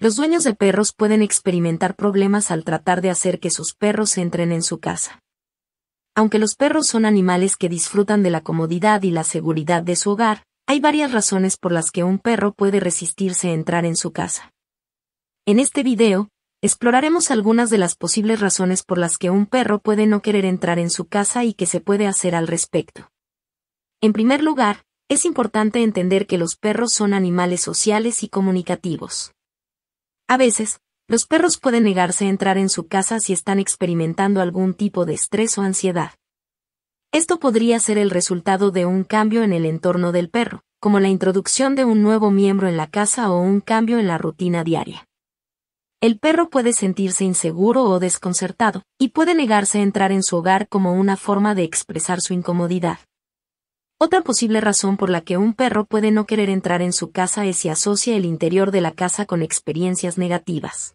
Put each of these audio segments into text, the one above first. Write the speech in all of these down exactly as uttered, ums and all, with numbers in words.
Los dueños de perros pueden experimentar problemas al tratar de hacer que sus perros entren en su casa. Aunque los perros son animales que disfrutan de la comodidad y la seguridad de su hogar, hay varias razones por las que un perro puede resistirse a entrar en su casa. En este video, exploraremos algunas de las posibles razones por las que un perro puede no querer entrar en su casa y qué se puede hacer al respecto. En primer lugar, es importante entender que los perros son animales sociales y comunicativos. A veces, los perros pueden negarse a entrar en su casa si están experimentando algún tipo de estrés o ansiedad. Esto podría ser el resultado de un cambio en el entorno del perro, como la introducción de un nuevo miembro en la casa o un cambio en la rutina diaria. El perro puede sentirse inseguro o desconcertado, y puede negarse a entrar en su hogar como una forma de expresar su incomodidad. Otra posible razón por la que un perro puede no querer entrar en su casa es si asocia el interior de la casa con experiencias negativas.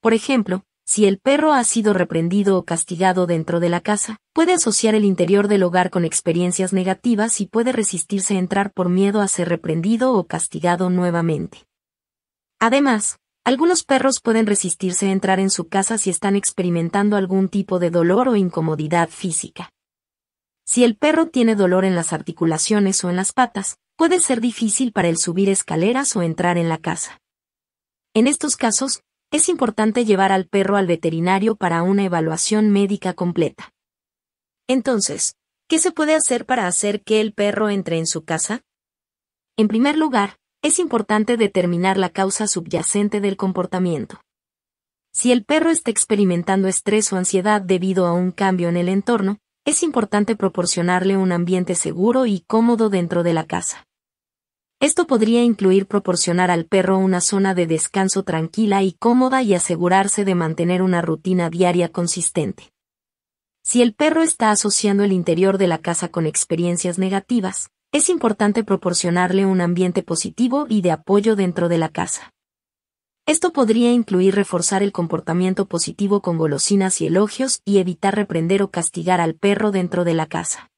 Por ejemplo, si el perro ha sido reprendido o castigado dentro de la casa, puede asociar el interior del hogar con experiencias negativas y puede resistirse a entrar por miedo a ser reprendido o castigado nuevamente. Además, algunos perros pueden resistirse a entrar en su casa si están experimentando algún tipo de dolor o incomodidad física. Si el perro tiene dolor en las articulaciones o en las patas, puede ser difícil para él subir escaleras o entrar en la casa. En estos casos, es importante llevar al perro al veterinario para una evaluación médica completa. Entonces, ¿qué se puede hacer para hacer que el perro entre en su casa? En primer lugar, es importante determinar la causa subyacente del comportamiento. Si el perro está experimentando estrés o ansiedad debido a un cambio en el entorno, es importante proporcionarle un ambiente seguro y cómodo dentro de la casa. Esto podría incluir proporcionar al perro una zona de descanso tranquila y cómoda y asegurarse de mantener una rutina diaria consistente. Si el perro está asociando el interior de la casa con experiencias negativas, es importante proporcionarle un ambiente positivo y de apoyo dentro de la casa. Esto podría incluir reforzar el comportamiento positivo con golosinas y elogios y evitar reprender o castigar al perro dentro de la casa.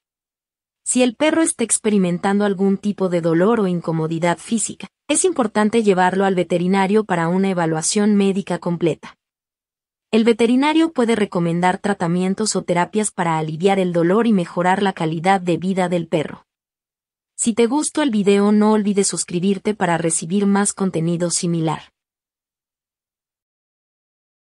Si el perro está experimentando algún tipo de dolor o incomodidad física, es importante llevarlo al veterinario para una evaluación médica completa. El veterinario puede recomendar tratamientos o terapias para aliviar el dolor y mejorar la calidad de vida del perro. Si te gustó el video, no olvides suscribirte para recibir más contenido similar.